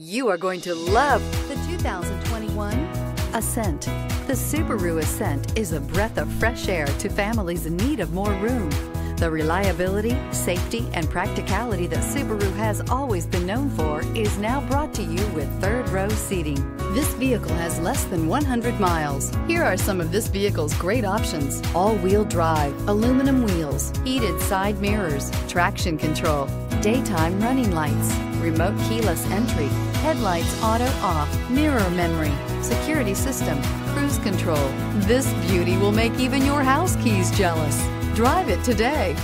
You are going to love the 2021 Ascent. The Subaru Ascent is a breath of fresh air to families in need of more room. The reliability, safety, and practicality that Subaru has always been known for is now brought to you with third-row seating. This vehicle has less than 100 miles. Here are some of this vehicle's great options: all-wheel drive, aluminum wheels, heated side mirrors, traction control, daytime running lights, remote keyless entry, headlights auto off, mirror memory, security system, cruise control. This beauty will make even your house keys jealous. Drive it today.